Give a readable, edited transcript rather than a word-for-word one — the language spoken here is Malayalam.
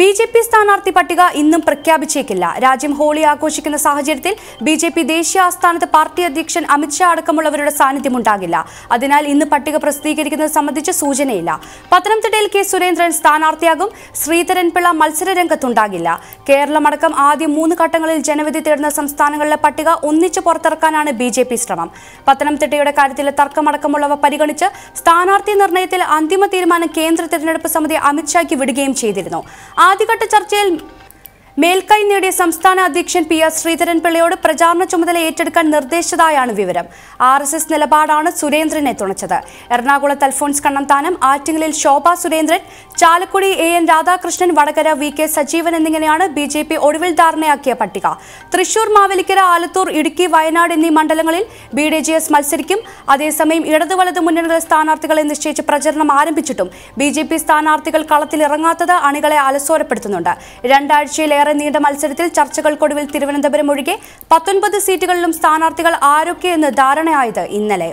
ബി.ജെ.പി സ്ഥാനാർത്ഥി പട്ടിക ഇന്നും പ്രഖ്യാപിച്ചേക്കില്ല. രാജ്യം ഹോളി ആഘോഷിക്കുന്ന സാഹചര്യത്തിൽ ബി.ജെ.പി ദേശീയ ആസ്ഥാനത്ത് പാർട്ടി അധ്യക്ഷൻ അമിത്ഷാ അടക്കമുള്ളവരുടെ സാന്നിധ്യമുണ്ടാകില്ല. അതിനാൽ ഇന്ന് പട്ടിക പ്രസിദ്ധീകരിക്കുന്നത് സംബന്ധിച്ച് സൂചനയില്ല. പത്തനംതിട്ടയിൽ കെ സുരേന്ദ്രൻ സ്ഥാനാർത്ഥിയാകും. ശ്രീധരൻപിള്ള മത്സരരംഗത്തുണ്ടാകില്ല. കേരളമടക്കം ആദ്യ 3 ഘട്ടങ്ങളിൽ ജനവിധി തേടുന്ന സംസ്ഥാനങ്ങളിലെ പട്ടിക ഒന്നിച്ച് പുറത്തിറക്കാനാണ് ബി.ജെ.പി ശ്രമം. പത്തനംതിട്ടയുടെ കാര്യത്തിലെ തർക്കമടക്കമുള്ളവ പരിഗണിച്ച് സ്ഥാനാർത്ഥി നിർണയത്തിൽ അന്തിമ തീരുമാനം കേന്ദ്ര തെരഞ്ഞെടുപ്പ് സമിതി അമിത്ഷായ്ക്ക് വിടുകയും ചെയ്തിരുന്നു. ആദ്യഘട്ട ചർച്ചയിൽ മേൽക്കൈ നേടിയ സംസ്ഥാന അധ്യക്ഷൻ പി.എസ്. ശ്രീധരൻപിള്ളയോട് പ്രചാരണ ചുമതല ഏറ്റെടുക്കാൻ നിർദ്ദേശിച്ചതായാണ് വിവരം. ആർഎസ്എസ് നിലപാടാണ് സുരേന്ദ്രനെ തുണച്ചത്. എറണാകുളത്ത് അൽഫോൺസ് കണ്ണന്താനം, ആറ്റിങ്ങലിൽ ശോഭാ സുരേന്ദ്രൻ, ചാലക്കുടി എൻ. രാധാകൃഷ്ണൻ, വടകര വി.കെ. സജീവൻ എന്നിങ്ങനെയാണ് ബി.ജെ.പി ഒടുവിൽ ധാരണയാക്കിയ പട്ടിക. തൃശൂർ, മാവേലിക്കര, ആലത്തൂർ, ഇടുക്കി, വയനാട് എന്നീ മണ്ഡലങ്ങളിൽ ബി.ഡി.ജെ.എസ് മത്സരിക്കും. അതേസമയം ഇടതു വലതു മുന്നണികളിലെ സ്ഥാനാർത്ഥികളെ നിശ്ചയിച്ച് പ്രചരണം ആരംഭിച്ചിട്ടും ബി.ജെ.പി സ്ഥാനാർത്ഥികൾ കളത്തിലിറങ്ങാത്തത് അണികളെ അലസോരപ്പെടുത്തുന്നുണ്ട്. രണ്ടാഴ്ചയിലെ നീണ്ട മത്സരത്തിൽ ചർച്ചകൾക്കൊടുവിൽ തിരുവനന്തപുരം ഒഴികെ 19 സീറ്റുകളിലും സ്ഥാനാർത്ഥികൾ ആരൊക്കെയെന്ന് ധാരണയായത് ഇന്നലെ.